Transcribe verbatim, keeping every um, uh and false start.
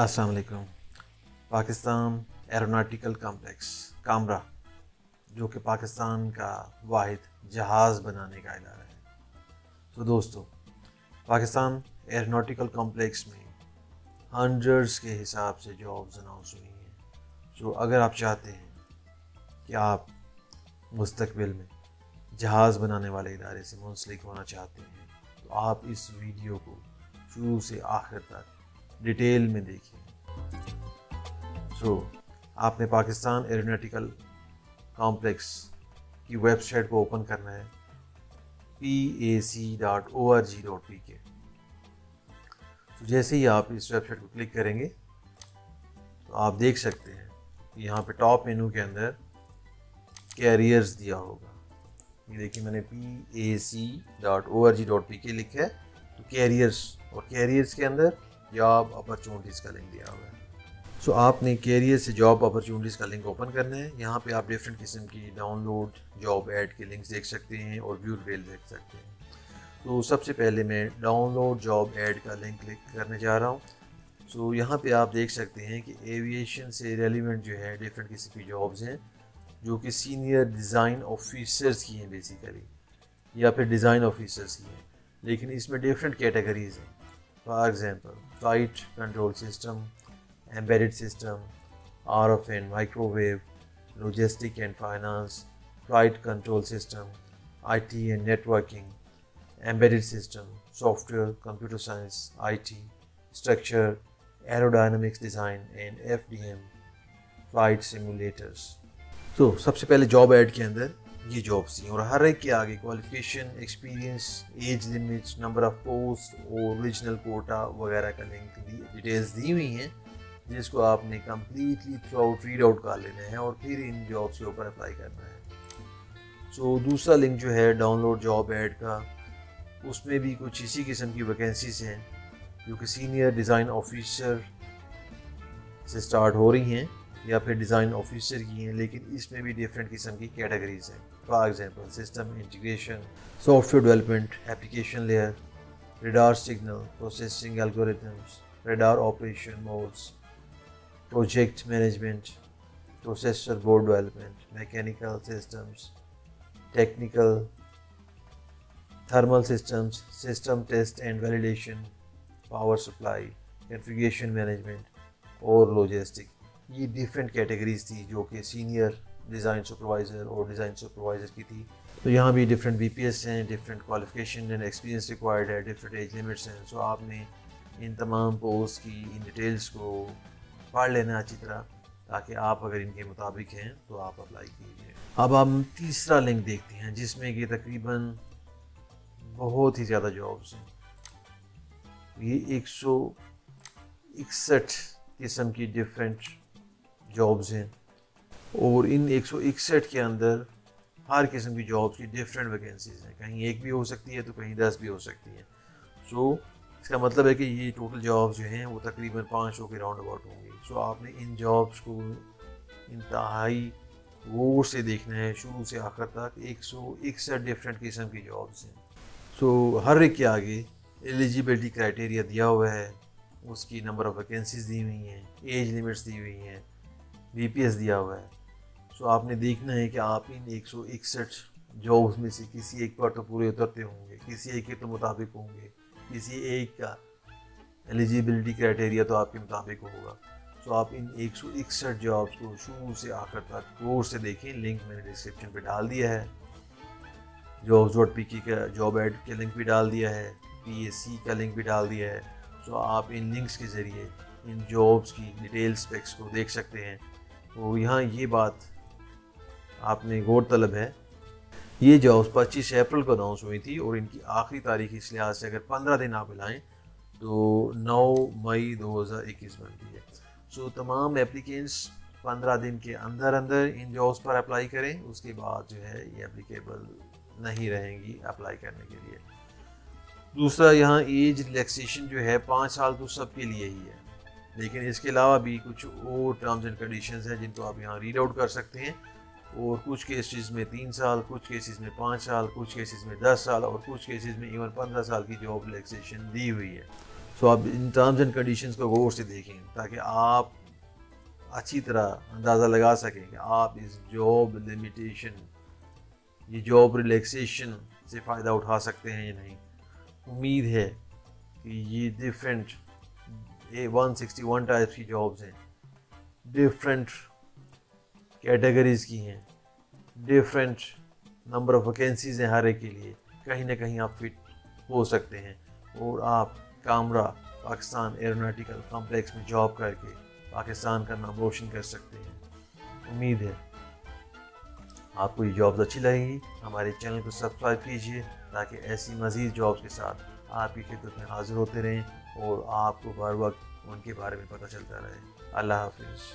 अस्सलाम वालेकुम। Pakistan aeronautical complex Kamra, जो कि पाकिस्तान का वाहिद जहाज़ बनाने का इदारा है। तो दोस्तों, पाकिस्तान एरोनाटिकल कॉम्प्लेक्स में हंड्रेड्स के हिसाब से जॉब्स अनाउंस हुई हैं। जो अगर आप चाहते हैं कि आप मुस्तकबिल में जहाज़ बनाने वाले इदारे से मुंसलिक होना चाहते हैं, तो आप इस वीडियो को शुरू से आखिर तक डिटेल में देखिए। सो so, आपने पाकिस्तान एरोनॉटिकल कॉम्प्लेक्स की वेबसाइट को ओपन करना है, P A C dot O R G dot P K. तो जैसे ही आप इस वेबसाइट को क्लिक करेंगे तो आप देख सकते हैं कि यहाँ पे टॉप मेनू के अंदर कैरियर्स दिया होगा। ये देखिए, मैंने P A C dot O R G dot P K लिखा है, तो कैरियर्स, और कैरियर्स के अंदर जॉब अपॉर्चुनिटीज़ का लिंक दिया हुआ है। सो so, आपने कैरियर से जॉब अपॉर्चुनिटीज़ का लिंक ओपन करना है। यहाँ पे आप डिफरेंट किस्म की डाउनलोड जॉब ऐड के लिंक्स देख सकते हैं और व्यू रिटेल देख सकते हैं। तो सबसे पहले मैं डाउनलोड जॉब ऐड का लिंक क्लिक करने जा रहा हूँ। सो so, यहाँ पे आप देख सकते हैं कि एविएशन से रेलिवेंट जो है डिफरेंट किस्म की जॉब्स हैं, जो कि सीनियर डिज़ाइन ऑफिसर्स की हैं बेसिकली, या फिर डिज़ाइन ऑफिसर्स की हैं, लेकिन इसमें डिफरेंट कैटेगरीज हैं। For example, flight control system, embedded system, R F and microwave, logistic and finance, flight control system, I T and networking, embedded system, software, computer science, I T, structure, aerodynamics design and F D M, flight simulators. तो सबसे पहले job ad के अंदर ये jobs थी, और हर एक के आगे qualification, experience, age limit, number of post और रीजनल कोटा वगैरह का लिंक डिटेल्स दी हुई हैं, जिसको आपने completely throughout read out कर लेना है और फिर इन जॉब्स के ऊपर अप्लाई करना है। सो so, दूसरा लिंक जो है डाउनलोड जॉब ऐड का, उसमें भी कुछ इसी किस्म की वैकेंसीज हैं, जो कि सीनियर डिज़ाइन ऑफिसर से स्टार्ट हो रही हैं या फिर डिज़ाइन ऑफिसर की हैं, लेकिन इसमें भी डिफरेंट किस्म की कैटेगरीज हैं। For example, system integration, software development, application layer, radar signal processing algorithms, radar operation modes, project management, processor board development, mechanical systems, technical, thermal systems, system test and validation, power supply, configuration management और logistic. ये different categories थी, जो कि senior design supervisor और design supervisor की थी। तो यहाँ भी डिफरेंट बी पी एस हैं, different qualification and experience required है, डिफरेंट एज लिमिट्स हैं। सो आपने इन तमाम पोस्ट की इन डिटेल्स को पढ़ लेना अच्छी तरह, ताकि आप अगर इनके मुताबिक हैं तो आप अप्लाई कीजिए। अब हम तीसरा लिंक देखते हैं, जिसमें कि तकरीबन बहुत ही ज़्यादा जॉब्स हैं। ये एक सौ इकसठ किस्म की डिफरेंट जॉब्स हैं, और इन एक सौ इकसठ के अंदर हर किस्म की जॉब्स की डिफरेंट वैकेंसीज हैं। कहीं एक भी हो सकती है तो कहीं दस भी हो सकती हैं। सो so, इसका मतलब है कि ये टोटल जॉब्स जो हैं वो तकरीबन पाँच सौ के राउंड अबाउट होंगी। सो so, आपने इन जॉब्स को इंतहाई गौर से देखना है, शुरू से आखिर तक। एक सौ इकसठ डिफरेंट किस्म की जॉब्स हैं। सो so, हर एक के आगे एलिजिबिलिटी क्राइटेरिया दिया हुआ है, उसकी नंबर ऑफ़ वैकेंसीज दी हुई हैं, एज लिमिट्स दी हुई हैं, बी पी एस दिया हुआ है। सो आपने देखना है कि आप इन एक सौ इकसठ जॉब्स में से किसी एक पर तो पूरे उतरते होंगे, किसी एक के तो मुताबिक होंगे, किसी एक का एलिजिबिलिटी क्राइटेरिया तो आपके मुताबिक होगा। सो आप इन एक सौ इकसठ जॉब्स को शुरू से आखिर तक गौर से देखें। लिंक मैंने डिस्क्रिप्शन पे डाल दिया है, जॉब्स डॉट पी के का जॉब ऐड के लिंक भी डाल दिया है, पी ए सी का लिंक भी डाल दिया है। सो आप इन लिंक्स के ज़रिए इन जॉब्स की डिटेल स्पेक्स को देख सकते हैं। तो यहाँ ये बात आपने गौर तलब है, ये जॉब्स पच्चीस अप्रैल को अनाउंस हुई थी, और इनकी आखिरी तारीख इस लिहाज से अगर पंद्रह दिन आप लाएँ तो नौ मई दो हज़ार इक्कीस बनती है। सो तमाम एप्लीकेंट्स पंद्रह दिन के अंदर अंदर इन जॉब्स पर अप्लाई करें, उसके बाद जो है ये एप्लीकेबल नहीं रहेंगी अप्लाई करने के लिए। दूसरा, यहाँ एज रिलैक्सेशन जो है पाँच साल तो सबके लिए ही है, लेकिन इसके अलावा भी कुछ और टर्म्स एंड कंडीशंस हैं, जिनको आप यहाँ रीड आउट कर सकते हैं। और कुछ केसेस में तीन साल, कुछ केसेस में पाँच साल, कुछ केसेस में दस साल, और कुछ केसेस में इवन पंद्रह साल की जॉब रिलैक्सेशन दी हुई है। सो आप इन टर्म्स एंड कंडीशंस को गौर से देखें ताकि आप अच्छी तरह अंदाज़ा लगा सकें कि आप इस जॉब लिमिटेशन, ये जॉब रिलैक्सेशन से फ़ायदा उठा सकते हैं या नहीं। उम्मीद है कि ये different A one sixty one types की जॉब्स हैं, डिफरेंट कैटेगरीज़ की हैं, डिफरेंट नंबर ऑफ वैकेंसीज हैं हर एक के लिए, कहीं ना कहीं आप फिट हो सकते हैं और आप कामरा पाकिस्तान एरोनॉटिकल कॉम्प्लेक्स में जॉब करके पाकिस्तान का नाम रोशन कर सकते हैं। उम्मीद है आपको ये जॉब्स अच्छी लगेंगी। हमारे चैनल को सब्सक्राइब कीजिए ताकि ऐसी मज़ीद जॉब्स के साथ आपकी खिदमत में हाजिर होते रहें और आपको हर वक्त उनके बारे में पता चलता रहे। अल्लाह हाफिज़।